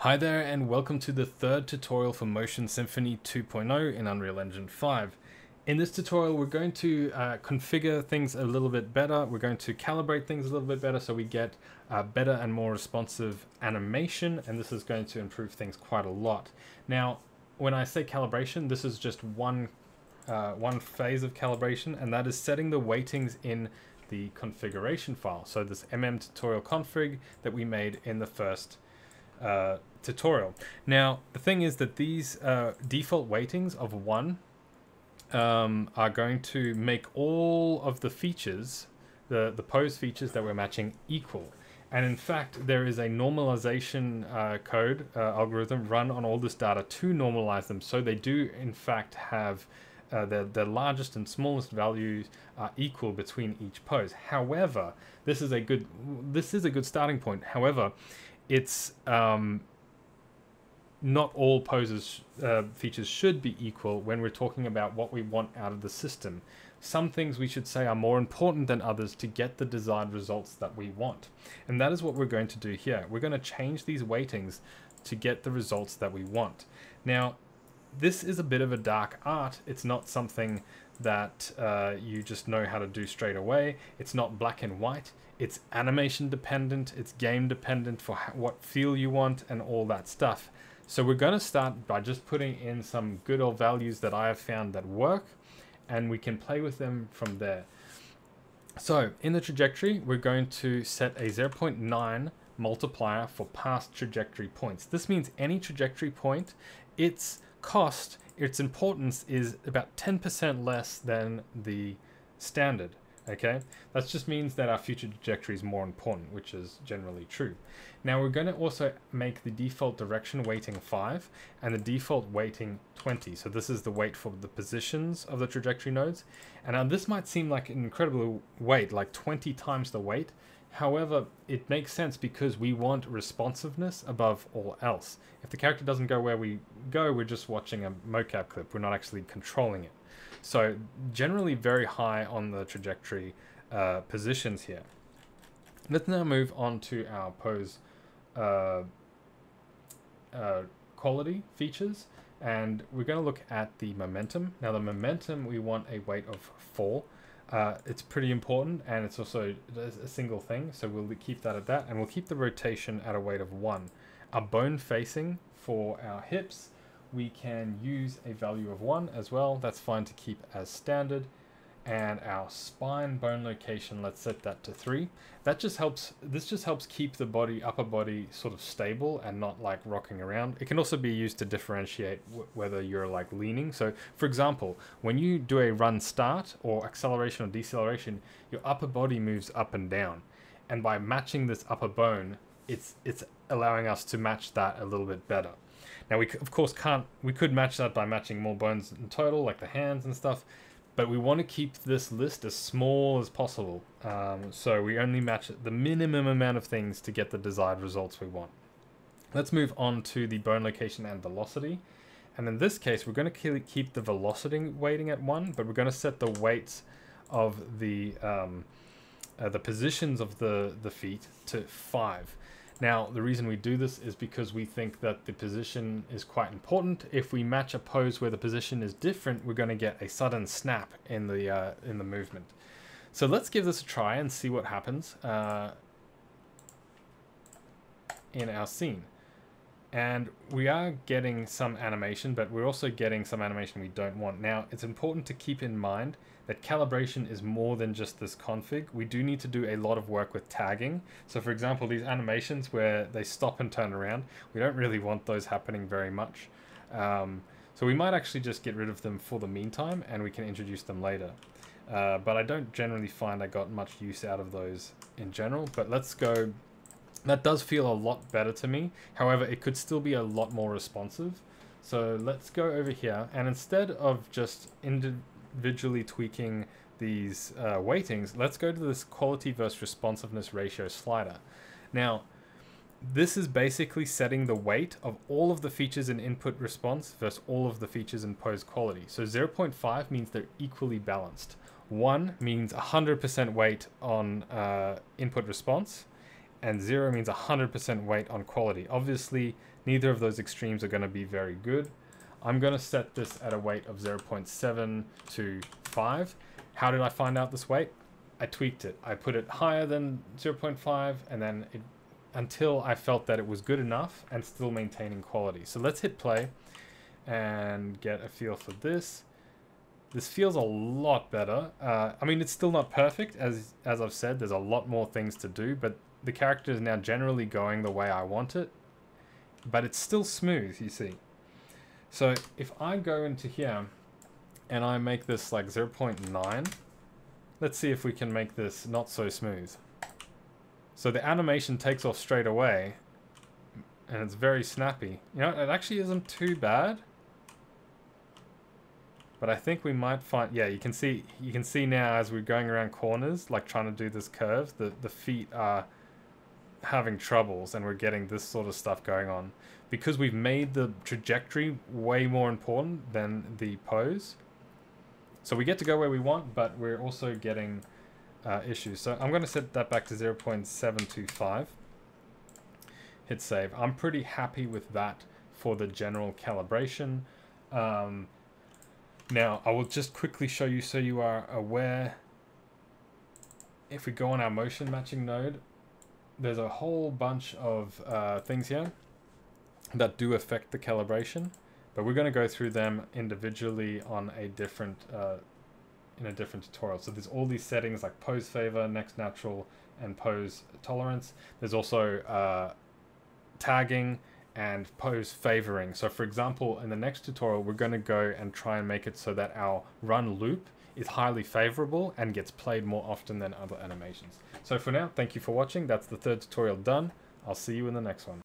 Hi there and welcome to the third tutorial for Motion Symphony 2.0 in Unreal Engine 5. In this tutorial we're going to configure things a little bit better, we're going to calibrate things a little bit better so we get better and more responsive animation, and this is going to improve things quite a lot. Now when I say calibration, this is just one phase of calibration, and that is setting the weightings in the configuration file. So this tutorial config that we made in the first tutorial. Now the thing is that these default weightings of 1 are going to make all of the features, the pose features that we're matching, equal. And in fact there is a normalization code algorithm run on all this data to normalize them, so they do in fact have the largest and smallest values are equal between each pose. However, this is a good starting point. However, it's not all poses features should be equal when we're talking about what we want out of the system. Some things we should say are more important than others to get the desired results that we want. And that is what we're going to do here. We're going to change these weightings to get the results that we want. Now, this is a bit of a dark art. It's not something that you just know how to do straight away. It's not black and white. It's animation dependent, it's game dependent for what feel you want and all that stuff. So we're going to start by just putting in some good old values that I have found that work, and we can play with them from there. So in the trajectory, we're going to set a 0.9 multiplier for past trajectory points. This means any trajectory point, its cost, its importance is about 10% less than the standard. Okay, that just means that our future trajectory is more important, which is generally true. Now we're going to also make the default direction weighting 5 and the default weighting 20. So this is the weight for the positions of the trajectory nodes. And now this might seem like an incredible weight, like 20 times the weight. However, it makes sense because we want responsiveness above all else. If the character doesn't go where we go, we're just watching a mocap clip. We're not actually controlling it. So generally very high on the trajectory positions here. Let's now move on to our pose quality features. And we're going to look at the momentum. Now the momentum, we want a weight of 4. It's pretty important, and it's also a single thing, so we'll keep that at that, and we'll keep the rotation at a weight of 1. Our bone facing for our hips, we can use a value of 1 as well. That's fine to keep as standard. And our spine bone location, let's set that to 3. That just helps. This just helps keep the body, upper body, sort of stable and not like rocking around. It can also be used to differentiate whether you're like leaning. So for example, when you do a run start or acceleration or deceleration, your upper body moves up and down, and by matching this upper bone, it's allowing us to match that a little bit better. Now we of course can't, we could match that by matching more bones in total, like the hands and stuff, but we want to keep this list as small as possible, so we only match the minimum amount of things to get the desired results we want. Let's move on to the bone location and velocity, and in this case we're going to keep the velocity weighting at 1, but we're going to set the weights of the positions of the feet to 5. Now, the reason we do this is because we think that the position is quite important. If we match a pose where the position is different, we're going to get a sudden snap in the movement. So let's give this a try and see what happens in our scene. And we are getting some animation, but we're also getting some animation we don't want. Now, it's important to keep in mind that calibration is more than just this config. We do need to do a lot of work with tagging. So for example, these animations where they stop and turn around, we don't really want those happening very much. So we might actually just get rid of them for the meantime, and we can introduce them later. But I don't generally find I got much use out of those in general, but let's go. That does feel a lot better to me. However, it could still be a lot more responsive. So let's go over here, and instead of just individually tweaking these weightings, let's go to this quality versus responsiveness ratio slider. Now, this is basically setting the weight of all of the features in input response versus all of the features in pose quality. So 0.5 means they're equally balanced. 1 means 100% weight on input response. and 0 means 100% weight on quality. Obviously, neither of those extremes are going to be very good. I'm going to set this at a weight of 0.7 to 5. How did I find out this weight? I tweaked it. I put it higher than 0.5 and then until I felt that it was good enough and still maintaining quality. So let's hit play and get a feel for this. This feels a lot better. I mean, it's still not perfect. As I've said, there's a lot more things to do, but the character is now generally going the way I want it, but it's still smooth, you see. So if I go into here and I make this like 0.9, let's see if we can make this not so smooth. So the animation takes off straight away and it's very snappy. You know, it actually isn't too bad. But I think we might find, yeah, you can see now as we're going around corners, like trying to do this curve, the feet are having troubles and we're getting this sort of stuff going on. Because we've made the trajectory way more important than the pose. So we get to go where we want, but we're also getting issues. So I'm going to set that back to 0.725. Hit save. I'm pretty happy with that for the general calibration. Now, I will just quickly show you so you are aware. If we go on our motion matching node, there's a whole bunch of things here that do affect the calibration, but we're going to go through them individually on a different in a different tutorial. So there's all these settings like pose favor, next natural, and pose tolerance. There's also tagging and pose favoring. So for example, in the next tutorial, we're going to go and try and make it so that our run loop is highly favorable and gets played more often than other animations. So for now, thank you for watching. That's the third tutorial done. I'll see you in the next one.